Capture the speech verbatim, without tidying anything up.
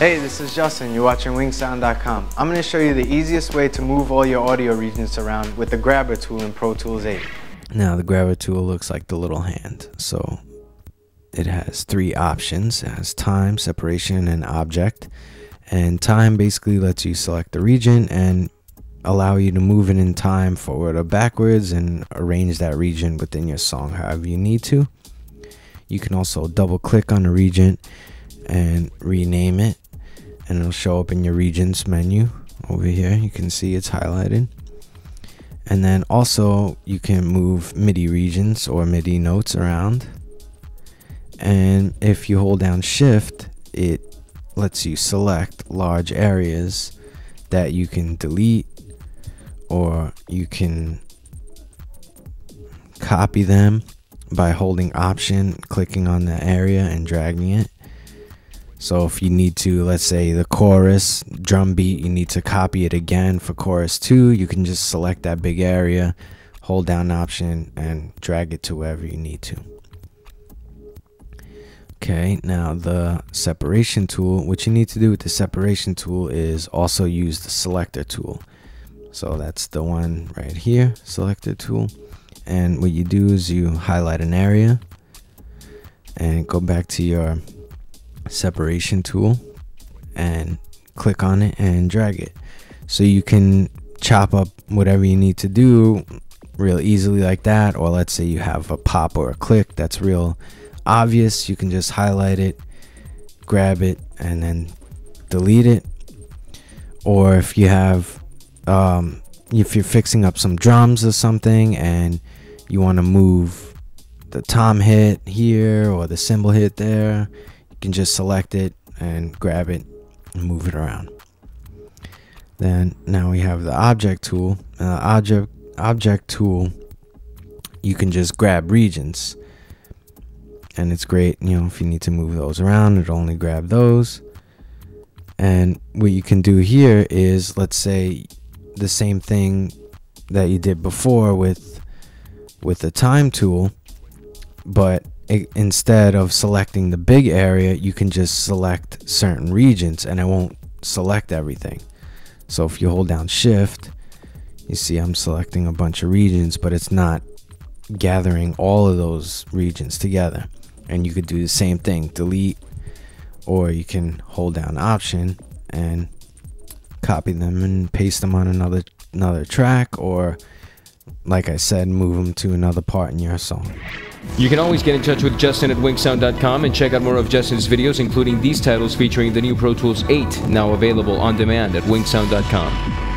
Hey, this is Justin, you're watching wing sound dot com. I'm going to show you the easiest way to move all your audio regions around with the grabber tool in Pro Tools eight. Now the grabber tool looks like the little hand. So it has three options. It has time, separation, and object. And time basically lets you select the region and allow you to move it in time forward or backwards and arrange that region within your song however you need to. You can also double click on the region and rename it, and it'll show up in your regions menu over here. You can see it's highlighted. And then also you can move MIDI regions or MIDI notes around, and if you hold down shift, it lets you select large areas that you can delete, or you can copy them by holding option, clicking on the area and dragging it. So if you need to, let's say the chorus drum beat, you need to copy it again for chorus two, you can just select that big area, hold down option and drag it to wherever you need to. Okay, now the separation tool, what you need to do with the separation tool is also use the selector tool. So that's the one right here, selector tool. And what you do is you highlight an area and go back to your separation tool and click on it and drag it, so you can chop up whatever you need to do real easily like that. Or let's say you have a pop or a click that's real obvious, you can just highlight it, grab it, and then delete it. Or if you have um if you're fixing up some drums or something and you want to move the tom hit here or the cymbal hit there, can just select it and grab it and move it around. Then now we have the object tool. Uh, object object tool, you can just grab regions, and it's great, you know, if you need to move those around, it'll only grab those. And what you can do here is, let's say the same thing that you did before with with the time tool, but instead of selecting the big area, you can just select certain regions and it won't select everything. So if you hold down shift, you see I'm selecting a bunch of regions, but it's not gathering all of those regions together. And you could do the same thing, delete, or you can hold down option and copy them and paste them on another another track, or like I said, move them to another part in your song. You can always get in touch with Justin at wing sound dot com and check out more of Justin's videos, including these titles featuring the new Pro Tools eight, now available on demand at wing sound dot com.